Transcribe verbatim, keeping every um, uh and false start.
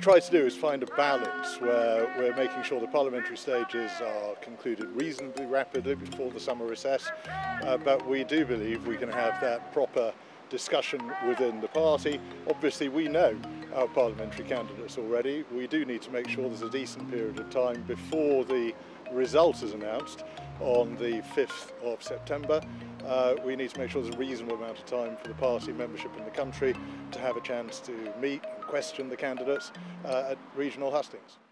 try to do is find a balance where we're making sure the parliamentary stages are concluded reasonably rapidly before the summer recess, uh, but we do believe we can have that proper discussion within the party. Obviously, we know our parliamentary candidates already. We do need to make sure there's a decent period of time before the result is announced on the fifth of September. Uh, we need to make sure there's a reasonable amount of time for the party membership in the country to have a chance to meet and question the candidates uh, at regional hustings.